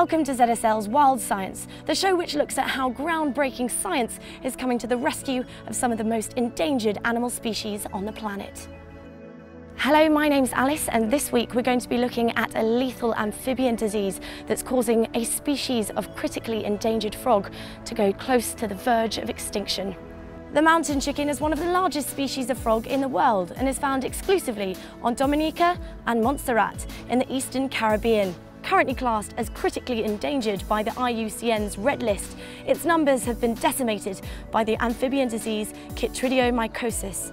Welcome to ZSL's Wild Science, the show which looks at how groundbreaking science is coming to the rescue of some of the most endangered animal species on the planet. Hello, my name's Alice, and this week we're going to be looking at a lethal amphibian disease that's causing a species of critically endangered frog to go close to the verge of extinction. The mountain chicken is one of the largest species of frog in the world and is found exclusively on Dominica and Montserrat in the Eastern Caribbean. Currently classed as critically endangered by the IUCN's Red List, its numbers have been decimated by the amphibian disease chytridiomycosis.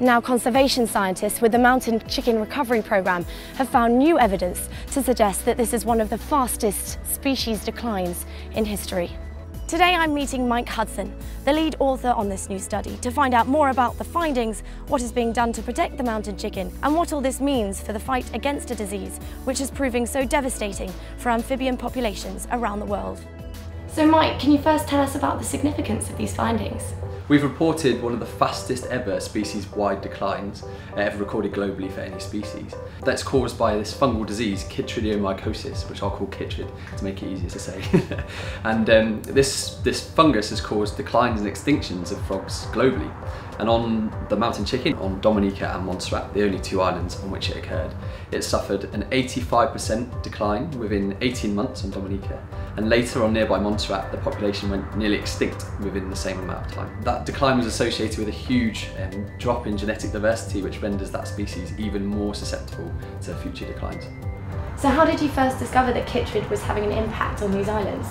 Now, conservation scientists with the Mountain Chicken Recovery Programme have found new evidence to suggest that this is one of the fastest species declines in history. Today I'm meeting Mike Hudson, the lead author on this new study, to find out more about the findings, what is being done to protect the mountain chicken, and what all this means for the fight against a disease which is proving so devastating for amphibian populations around the world. So Mike, can you first tell us about the significance of these findings? We've reported one of the fastest ever species-wide declines ever recorded globally for any species. That's caused by this fungal disease, chytridiomycosis, which I'll call chytrid to make it easier to say. And this fungus has caused declines and extinctions of frogs globally. And on the mountain chicken, on Dominica and Montserrat, the only two islands on which it occurred, it suffered an 85% decline within 18 months on Dominica. And later on nearby Montserrat, the population went nearly extinct within the same amount of time. That decline was associated with a huge drop in genetic diversity, which renders that species even more susceptible to future declines. So how did you first discover that chytrid was having an impact on these islands?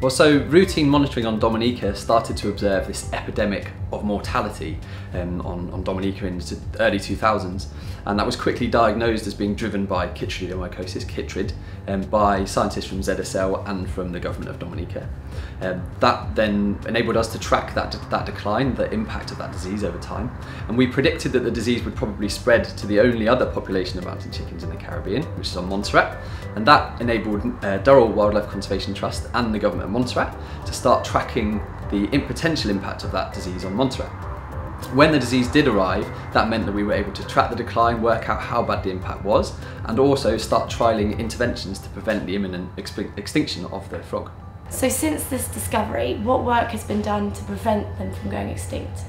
Well, so routine monitoring on Dominica started to observe this epidemic of mortality on Dominica in the early 2000s, and that was quickly diagnosed as being driven by chytridiomycosis, chytrid, by scientists from ZSL and from the government of Dominica. That then enabled us to track that decline, the impact of that disease over time, and we predicted that the disease would probably spread to the only other population of mountain chickens in the Caribbean, which is on Montserrat, and that enabled Durrell Wildlife Conservation Trust and the government Montserrat to start tracking the potential impact of that disease on Montserrat. When the disease did arrive, that meant that we were able to track the decline, work out how bad the impact was, and also start trialling interventions to prevent the imminent extinction of the frog. So since this discovery, what work has been done to prevent them from going extinct?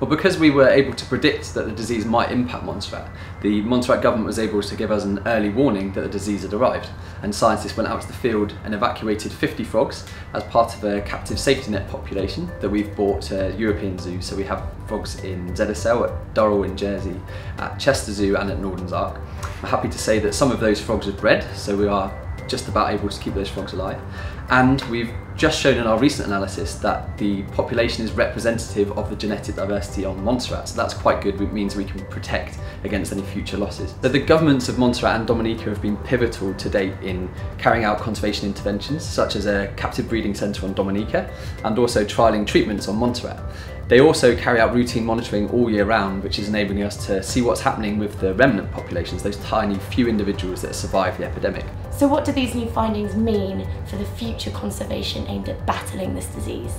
Well, because we were able to predict that the disease might impact Montserrat, the Montserrat government was able to give us an early warning that the disease had arrived, and scientists went out to the field and evacuated 50 frogs as part of a captive safety net population that we've brought to European zoos. So we have frogs in ZSL, at Durrell in Jersey, at Chester Zoo and at Norden's Ark. I'm happy to say that some of those frogs have bred, so we are just about able to keep those frogs alive. And we've just shown in our recent analysis that the population is representative of the genetic diversity on Montserrat, so that's quite good. It means we can protect against any future losses. So the governments of Montserrat and Dominica have been pivotal to date in carrying out conservation interventions, such as a captive breeding centre on Dominica, and also trialling treatments on Montserrat. They also carry out routine monitoring all year round, which is enabling us to see what's happening with the remnant populations, those tiny few individuals that survive the epidemic. So what do these new findings mean for the future conservation aimed at battling this disease?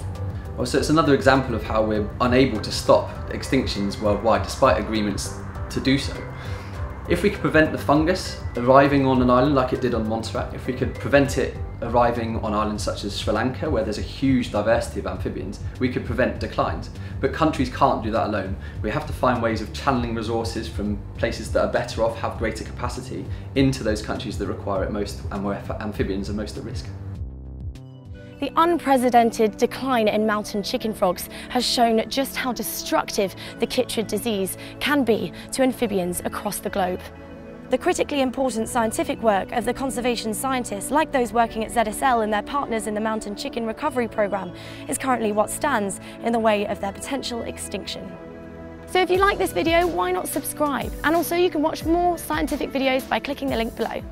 Well, so it's another example of how we're unable to stop extinctions worldwide, despite agreements to do so. If we could prevent the fungus arriving on an island like it did on Montserrat, if we could prevent it arriving on islands such as Sri Lanka, where there's a huge diversity of amphibians, we could prevent declines. But countries can't do that alone. We have to find ways of channeling resources from places that are better off, have greater capacity, into those countries that require it most and where amphibians are most at risk. The unprecedented decline in mountain chicken frogs has shown just how destructive the chytrid disease can be to amphibians across the globe. The critically important scientific work of the conservation scientists, like those working at ZSL and their partners in the Mountain Chicken Recovery Programme, is currently what stands in the way of their potential extinction. So if you like this video, why not subscribe? And also you can watch more scientific videos by clicking the link below.